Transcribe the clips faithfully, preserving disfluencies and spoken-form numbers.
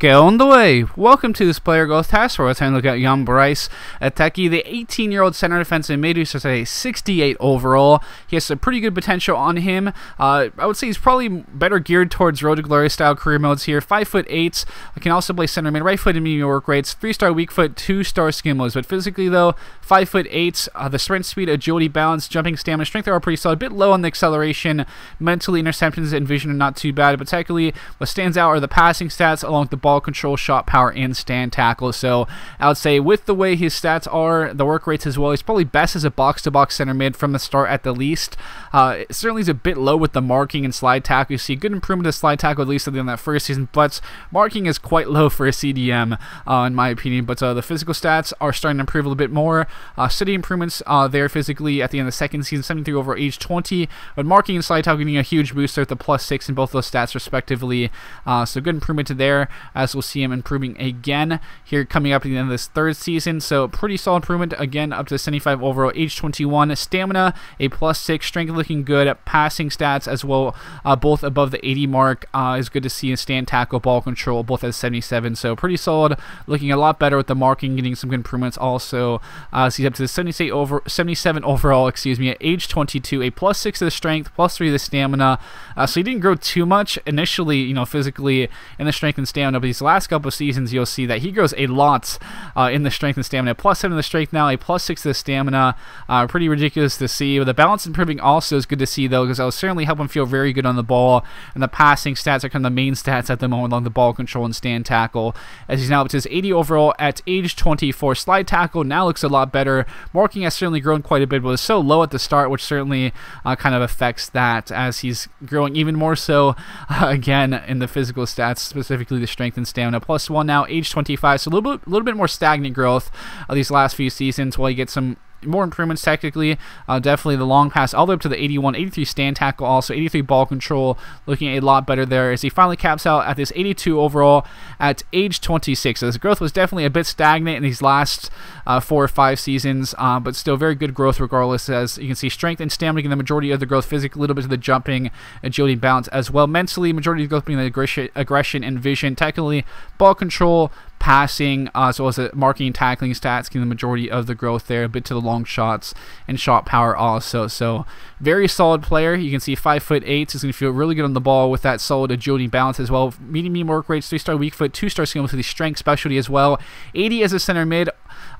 Get on the way! Welcome to this Player Goals Task Force. We're going to look at Yan Brice Eteki, the eighteen-year-old center defense in Midwest, who's a sixty-eight overall. He has some pretty good potential on him. Uh, I would say he's probably better geared towards Road to Glory style career modes here. Five foot eight. I can also play center mid, right foot and medium work rates, three-star weak foot, two-star skin modes. But physically though, five foot eight. Uh, the sprint speed, agility, balance, jumping, stamina, strength are all pretty solid. A bit low on the acceleration. Mentally, interceptions and vision are not too bad. But particularly, what stands out are the passing stats along with the ball. Ball control, shot power, and stand tackle. So I would say with the way his stats are, the work rates as well, he's probably best as a box-to-box center mid from the start at the least. Uh, it certainly is a bit low with the marking and slide tackle. You see good improvement to slide tackle at least at the end of that first season, but marking is quite low for a C D M uh, in my opinion. But uh, the physical stats are starting to improve a little bit more. Uh, steady improvements uh, there physically at the end of the second season, seventy-three overall, age twenty. But marking and slide tackle getting a huge booster with the plus six in both those stats respectively. Uh, so good improvement to there. As we'll see him improving again here coming up at the end of this third season. So pretty solid improvement again, up to seventy-five overall, age twenty-one. Stamina a plus six, strength looking good, passing stats as well, uh, both above the eighty mark uh, is good to see. And stand tackle, ball control, both at seventy-seven. So pretty solid, looking a lot better with the marking, getting some good improvements also. Uh, so he's up to the seventy-eight over seventy-seven overall, excuse me, at age twenty-two. A plus six to the strength, plus three to the stamina. Uh, so he didn't grow too much initially, you know, physically in the strength and stamina. But these last couple of seasons, you'll see that he grows a lot uh, in the strength and stamina. Plus seven to the strength now, a plus six to the stamina. Uh, pretty ridiculous to see. The balance improving also is good to see, though, because that'll certainly help him feel very good on the ball. And the passing stats are kind of the main stats at the moment along the ball control and stand tackle. As he's now up to his eighty overall at age twenty-four. Slide tackle now looks a lot better. Marking has certainly grown quite a bit, but was so low at the start, which certainly uh, kind of affects that as he's growing even more so, uh, again, in the physical stats, specifically the strength and stamina. Plus one now, age twenty-five, so a little bit, a little bit more stagnant growth of these last few seasons while you get some more improvements technically. Uh, definitely the long pass all the way up to the eighty-one, eighty-three stand tackle, also eighty-three ball control, looking a lot better there as he finally caps out at this eighty-two overall at age twenty-six. So his growth was definitely a bit stagnant in these last uh, four or five seasons, uh, but still very good growth regardless, as you can see strength and stamina getting the majority of the growth, physically a little bit of the jumping, agility, balance as well. Mentally, majority of the growth being the aggression, aggression and vision. Technically, ball control, passing, uh, as well as the marking and tackling stats getting the majority of the growth there, a bit to the long shots and shot power also. So very solid player. You can see five foot eight, so he's going to feel really good on the ball with that solid agility and balance as well. Medium medium work rates, three star weak foot, two star skill with the strength specialty as well. eighty as a center mid.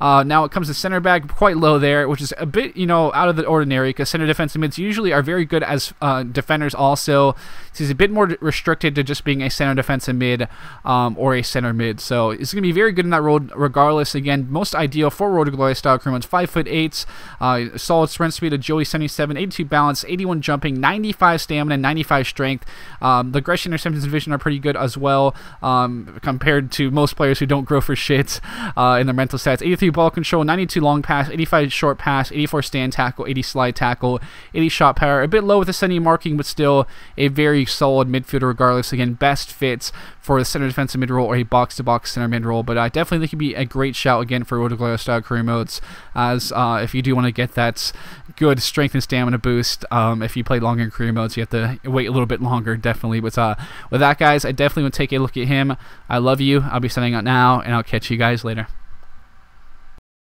Uh, now it comes to center back, quite low there, which is a bit, you know, out of the ordinary because center defensive mids usually are very good as uh, defenders also. So he's a bit more restricted to just being a center defensive mid um, or a center mid. So it's going to be very good in that role regardless. Again, most ideal for Road to Glory style crew. It's five foot eight, uh, solid sprint speed, agility seventy-seven, eighty-two balance, eighty-one jumping, ninety-five stamina, ninety-five strength. Um, the aggression, interceptions, and vision are pretty good as well um, compared to most players who don't grow for shit uh, in their mental stats. eighty-three ball control, ninety-two long pass, eighty-five short pass, eighty-four stand tackle, eighty slide tackle, eighty shot power. A bit low with the seventy marking, but still a very solid midfielder regardless. Again, best fits for the center defensive mid role or a box-to-box center mid role. But I uh, definitely think he'd be a great shout again for Road to Glory style career modes, as uh, if you do want to get that good strength and stamina boost, um, if you play longer in career modes, you have to wait a little bit longer, definitely. But uh, with that, guys, I definitely would take a look at him. I love you. I'll be signing out now, and I'll catch you guys later.